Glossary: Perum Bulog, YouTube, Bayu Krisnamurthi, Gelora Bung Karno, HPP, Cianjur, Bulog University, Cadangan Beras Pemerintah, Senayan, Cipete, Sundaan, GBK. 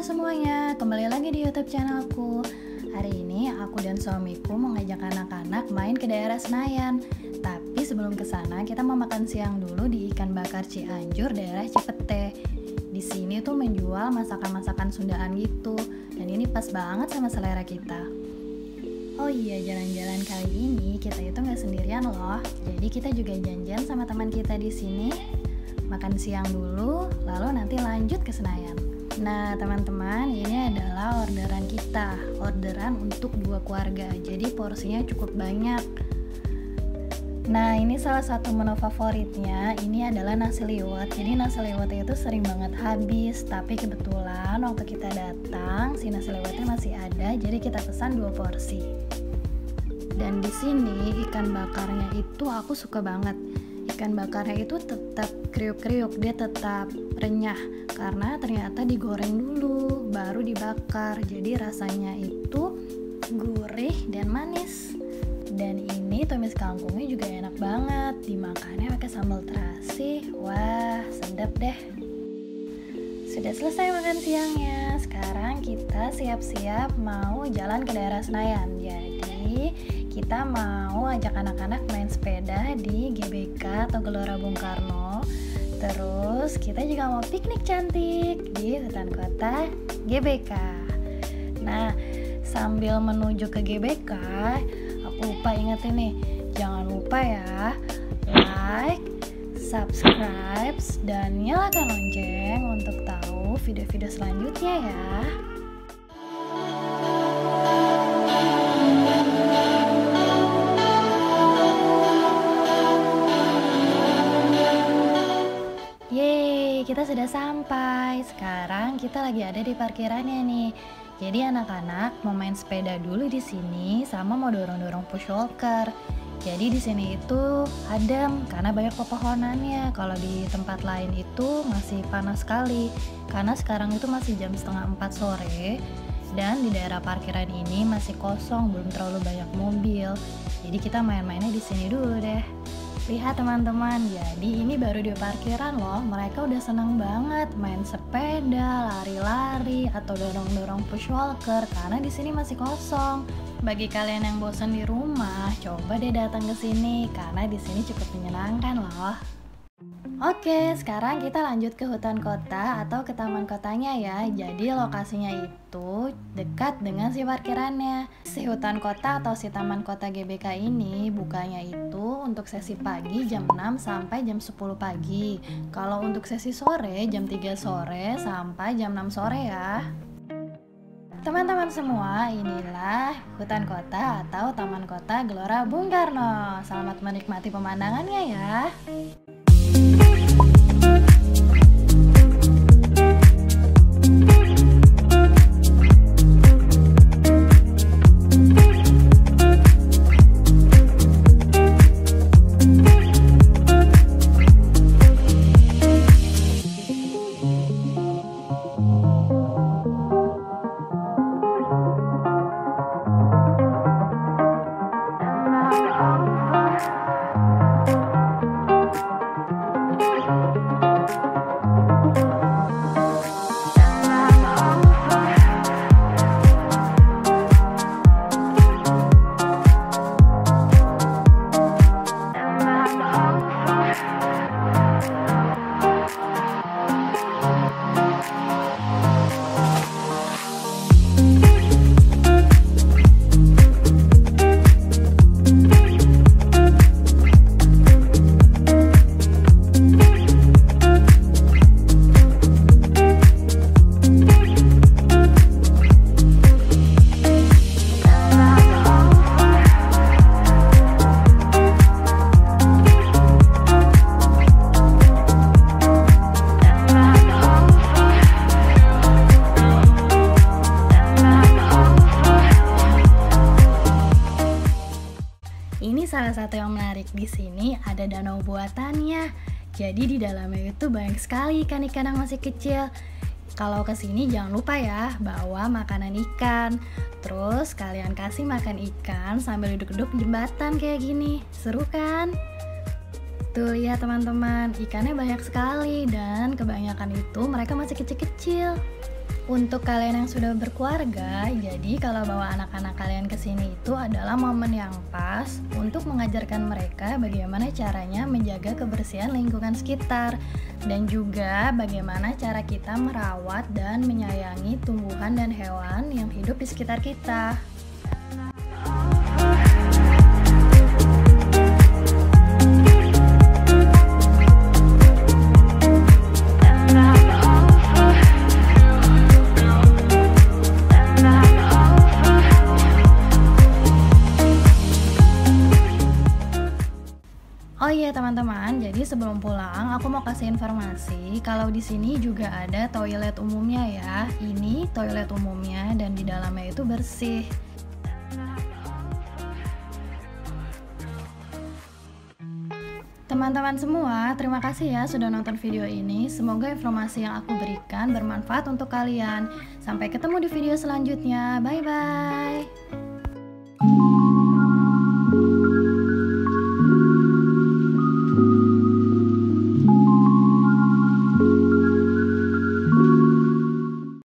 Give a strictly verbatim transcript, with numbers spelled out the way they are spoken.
Halo semuanya, kembali lagi di YouTube channelku. Hari ini aku dan suamiku mengajak anak-anak main ke daerah Senayan. Tapi sebelum ke sana, kita mau makan siang dulu di ikan bakar Cianjur daerah Cipete. Di sini tuh menjual masakan-masakan Sundaan gitu. Dan ini pas banget sama selera kita. Oh iya, jalan-jalan kali ini kita itu nggak sendirian loh. Jadi kita juga janjian sama teman kita di sini. Makan siang dulu, lalu nanti lanjut ke Senayan. Nah teman-teman, ini adalah orderan kita, orderan untuk dua keluarga, jadi porsinya cukup banyak. Nah ini salah satu menu favoritnya, ini adalah nasi liwet. Jadi nasi liwetnya itu sering banget habis, tapi kebetulan waktu kita datang si nasi liwetnya masih ada, jadi kita pesan dua porsi. Dan di sini ikan bakarnya itu aku suka banget. Ikan bakarnya itu tetap kriuk-kriuk, dia tetap renyah karena ternyata digoreng dulu baru dibakar, jadi rasanya itu gurih dan manis. Dan ini tumis kangkungnya juga enak banget, dimakannya pakai sambal terasi. Wah, sedap deh. Sudah selesai makan siangnya, sekarang kita siap-siap mau jalan ke daerah Senayan. Jadi kita mau ajak anak-anak main sepeda di G B K atau Gelora Bung Karno. Terus kita juga mau piknik cantik di hutan kota G B K. Nah, sambil menuju ke G B K, aku lupa ingetin nih, jangan lupa ya, like, subscribe, dan nyalakan lonceng untuk tahu video-video selanjutnya ya. Kita sudah sampai. Sekarang kita lagi ada di parkirannya nih. Jadi anak-anak mau main sepeda dulu di sini, sama mau dorong-dorong push walker. Jadi di sini itu adem karena banyak pepohonannya. Kalau di tempat lain itu masih panas sekali karena sekarang itu masih jam setengah empat sore. Dan di daerah parkiran ini masih kosong, belum terlalu banyak mobil. Jadi kita main-mainnya di sini dulu deh. Lihat teman-teman, jadi ini baru di parkiran loh, mereka udah seneng banget main sepeda, lari-lari, atau dorong-dorong push walker karena di sini masih kosong. Bagi kalian yang bosan di rumah, coba deh datang ke sini karena di sini cukup menyenangkan loh. Oke, sekarang kita lanjut ke hutan kota atau ke taman kotanya ya. Jadi lokasinya itu dekat dengan si parkirannya. Si hutan kota atau si taman kota G B K ini bukanya itu untuk sesi pagi jam enam sampai jam sepuluh pagi. Kalau untuk sesi sore jam tiga sore sampai jam enam sore ya. Teman-teman semua, inilah hutan kota atau taman kota Gelora Bung Karno. Selamat menikmati pemandangannya ya. Salah satu yang menarik di sini ada danau buatannya. Jadi di dalamnya itu banyak sekali ikan-ikan yang masih kecil. Kalau kesini jangan lupa ya bawa makanan ikan. Terus kalian kasih makan ikan sambil duduk-duduk jembatan kayak gini. Seru kan? Tuh lihat teman-teman, ikannya banyak sekali dan kebanyakan itu mereka masih kecil-kecil. Untuk kalian yang sudah berkeluarga, jadi kalau bawa anak-anak kalian ke sini itu adalah momen yang pas untuk mengajarkan mereka bagaimana caranya menjaga kebersihan lingkungan sekitar dan juga bagaimana cara kita merawat dan menyayangi tumbuhan dan hewan yang hidup di sekitar kita. Oh iya teman-teman, jadi sebelum pulang aku mau kasih informasi kalau di sini juga ada toilet umumnya ya. Ini toilet umumnya dan di dalamnya itu bersih. Teman-teman semua, terima kasih ya sudah nonton video ini. Semoga informasi yang aku berikan bermanfaat untuk kalian. Sampai ketemu di video selanjutnya. Bye bye.